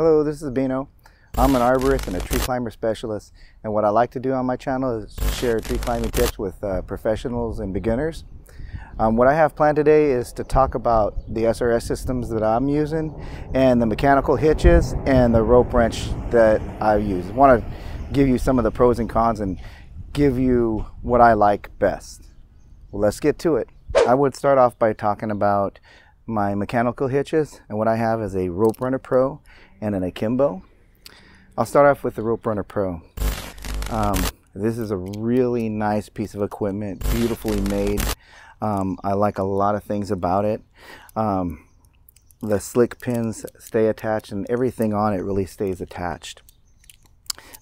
Hello, this is Bino. I'm an arborist and a tree climber specialist, and what I like to do on my channel is share tree climbing tips with professionals and beginners. What I have planned today is to talk about the SRS systems that I'm using and the mechanical hitches and the rope wrench that I use. I want to give you some of the pros and cons and give you what I like best. Well, let's get to it. I would start off by talking about my mechanical hitches, and what I have is a Rope Runner Pro and an Akimbo. I'll start off with the Rope Runner Pro. This is a really nice piece of equipment, beautifully made. I like a lot of things about it. The slick pins stay attached and everything on it really stays attached.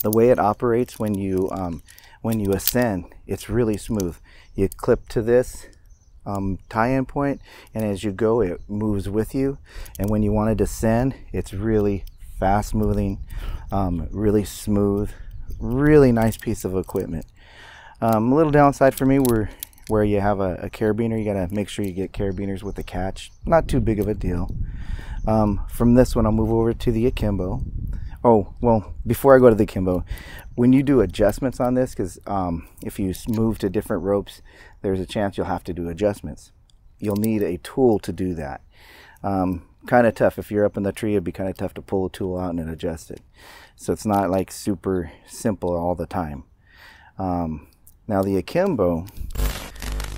The way it operates when you ascend, it's really smooth. You clip to this tie-in point, and as you go it moves with you, and when you want to descend it's really fast moving, really smooth, really nice piece of equipment. A little downside for me where you have a carabiner, you gotta make sure you get carabiners with a catch. Not too big of a deal. From this one I'll move over to the Akimbo. Oh, well, before I go to the Akimbo, when you do adjustments on this, because if you move to different ropes, there's a chance you'll have to do adjustments. You'll need a tool to do that. Kind of tough. If you're up in the tree, it'd be kind of tough to pull a tool out and adjust it. So it's not like super simple all the time. Now the Akimbo,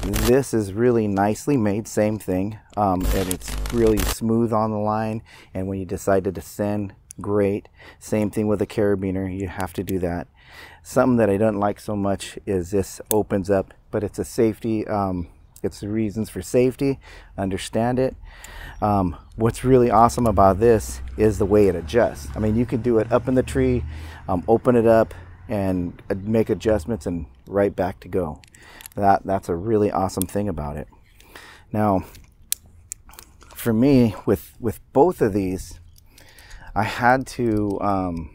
this is really nicely made, same thing. And it's really smooth on the line, and when you decide to descend, great. Same thing with a carabiner, you have to do that. Something that I don't like so much is this opens up, but it's a safety, it's the reasons for safety, understand it. What's really awesome about this is the way it adjusts. I mean, you could do it up in the tree, open it up and make adjustments and right back to go. That's a really awesome thing about it. Now for me, with both of these, I had to,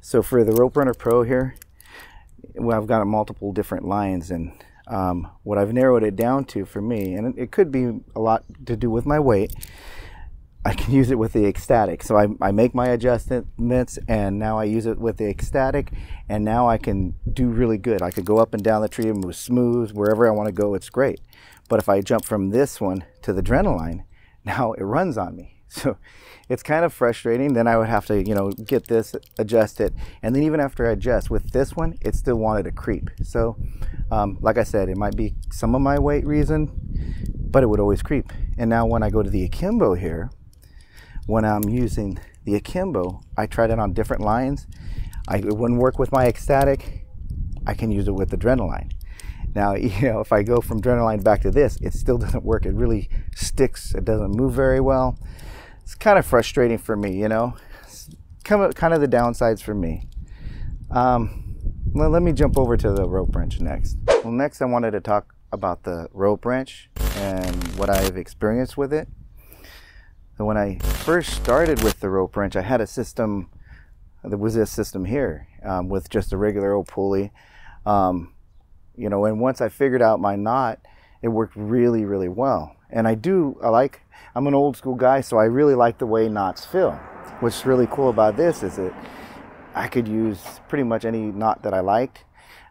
so for the Rope Runner Pro here, well, I've got multiple different lines, and what I've narrowed it down to for me, and it could be a lot to do with my weight, I can use it with the Xstatic. So I make my adjustments, and now I use it with the Xstatic, and now I can do really good. I could go up and down the tree and move smooth, wherever I want to go, it's great. But if I jump from this one to the Adrenaline, now it runs on me. So it's kind of frustrating. Then I would have to, you know, get this, adjust it. And then even after I adjust with this one, it still wanted to creep. So like I said, it might be some of my weight reason, but it would always creep. And now when I go to the Akimbo here, when I'm using the Akimbo, I tried it on different lines. It wouldn't work with my Xstatic. I can use it with Adrenaline. Now, you know, if I go from Adrenaline back to this, it still doesn't work. It really sticks. It doesn't move very well. It's kind of frustrating for me, you know. It's kind of the downsides for me. Let me jump over to the rope wrench next. Well, next I wanted to talk about the rope wrench and what I've experienced with it. So when I first started with the rope wrench, I had a system. There was this system here with just a regular old pulley, you know. And once I figured out my knot, it worked really, really well. And I'm an old school guy, so I really like the way knots feel. What's really cool about this is that I could use pretty much any knot that I liked.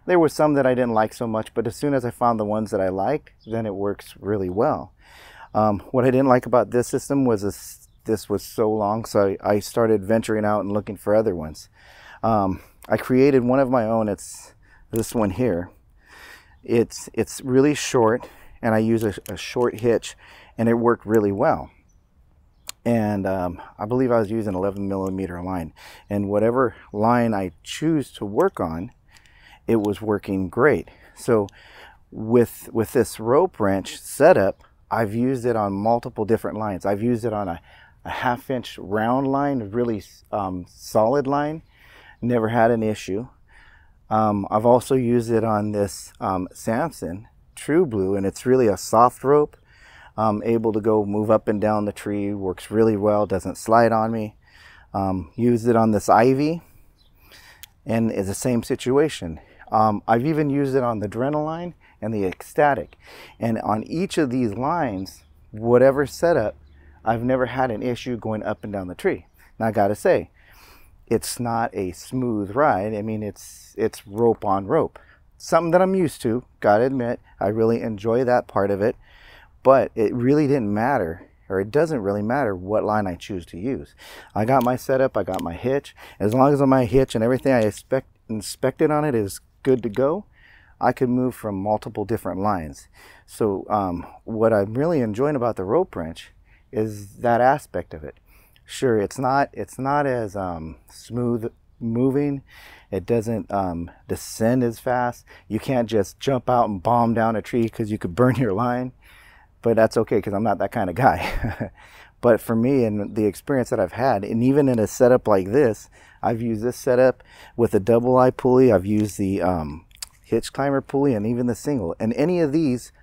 There were some that I didn't like so much, but as soon as I found the ones that I liked, then it works really well. What I didn't like about this system was this was so long, so I started venturing out and looking for other ones. I created one of my own. It's this one here. It's really short, and I use a short hitch, and it worked really well. And I believe I was using 11mm line, and whatever line I choose to work on, it was working great. So with this rope wrench setup, I've used it on multiple different lines. I've used it on a half-inch round line, a really solid line, never had an issue. I've also used it on this Samson True Blue, and it's really a soft rope, able to go move up and down the tree, works really well, doesn't slide on me. Used it on this Ivy, and it's the same situation. I've even used it on the Adrenaline and the Xstatic, and on each of these lines, whatever setup, I've never had an issue going up and down the tree. And I gotta say, it's not a smooth ride. I mean, it's rope on rope. Something that I'm used to, gotta admit. I really enjoy that part of it. But it really didn't matter, or it doesn't really matter what line I choose to use. I got my setup, I got my hitch. As long as my hitch and everything I inspected on it is good to go, I could move from multiple different lines. So what I'm really enjoying about the Rope Wrench is that aspect of it. Sure, it's not as smooth moving. It doesn't descend as fast. You can't just jump out and bomb down a tree because you could burn your line. But that's okay, because I'm not that kind of guy. But for me and the experience that I've had, and even in a setup like this, I've used this setup with a double eye pulley. I've used the hitch climber pulley and even the single. And any of these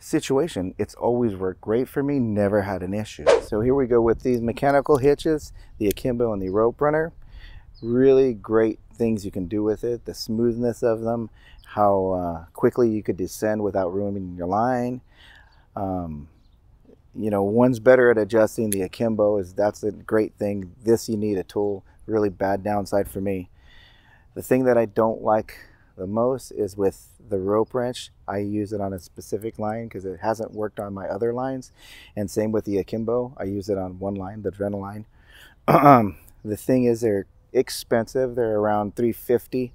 situation, it's always worked great for me, never had an issue. So here we go with these mechanical hitches, the Akimbo and the Rope Runner. Really great things you can do with it, the smoothness of them, how quickly you could descend without ruining your line. You know, one's better at adjusting. The Akimbo is, that's a great thing. This, you need a tool. Really bad downside for me. The thing that I don't like the most is with the Rope Wrench, I use it on a specific line because it hasn't worked on my other lines, and same with the Akimbo, I use it on one line, the Adrenaline. The thing is, they're expensive. They're around $350,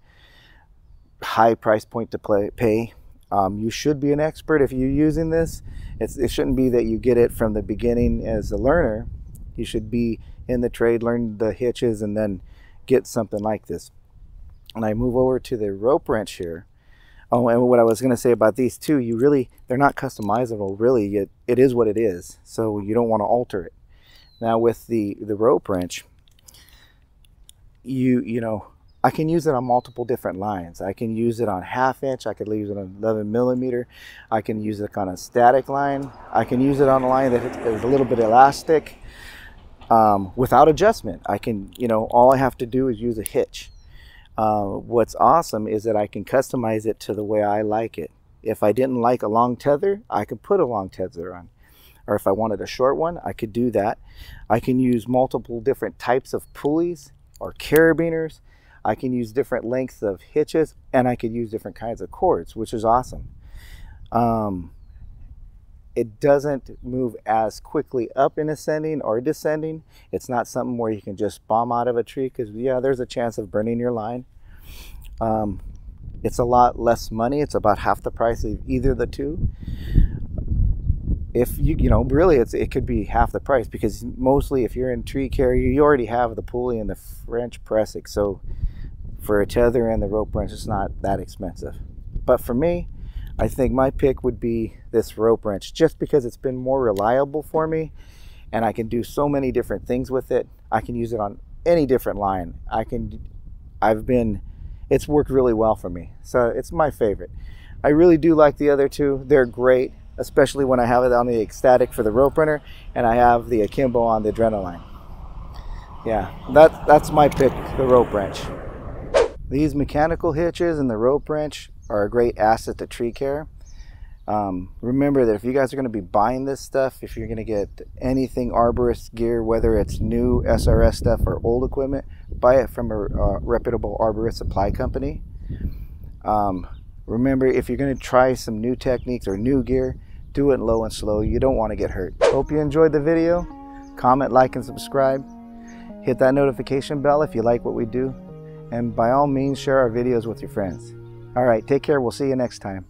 high price point to pay. You should be an expert if you're using this. It shouldn't be that you get it from the beginning as a learner. You should be in the trade, learn the hitches, and then get something like this. And I move over to the Rope Wrench here. Oh, and what I was going to say about these two, you really, they're not customizable, really. It is what it is, so you don't want to alter it. Now with the Rope Wrench, you know, I can use it on multiple different lines. I can use it on half inch. I could use it on 11 millimeter. I can use it on a static line. I can use it on a line that is a little bit elastic without adjustment. I can, you know, all I have to do is use a hitch. What's awesome is that I can customize it to the way I like it. If I didn't like a long tether, I could put a long tether on. Or if I wanted a short one, I could do that. I can use multiple different types of pulleys or carabiners. I can use different lengths of hitches, and I could use different kinds of cords, which is awesome. It doesn't move as quickly up in ascending or descending. It's not something where you can just bomb out of a tree, because yeah, there's a chance of burning your line. It's a lot less money. It's about half the price of either of the two. If you know, really, it could be half the price, because mostly if you're in tree carrier, you already have the pulley and the French pressing. So for a tether and the Rope Wrench, it's not that expensive. But for me, I think my pick would be this Rope Wrench, just because it's been more reliable for me, and I can do so many different things with it. I can use it on any different line. It's worked really well for me. So it's my favorite. I really do like the other two. They're great, especially when I have it on the Xstatic for the Rope Runner, and I have the Akimbo on the Adrenaline. Yeah, that's my pick, the Rope Wrench. These mechanical hitches and the Rope Wrench are a great asset to tree care. Remember that if you guys are going to be buying this stuff, if you're going to get anything arborist gear, whether it's new SRS stuff or old equipment, buy it from a reputable arborist supply company. Remember, if you're going to try some new techniques or new gear, do it low and slow. You don't want to get hurt. Hope you enjoyed the video. Comment, like, and subscribe. Hit that notification bell if you like what we do. And by all means, share our videos with your friends. All right, take care. We'll see you next time.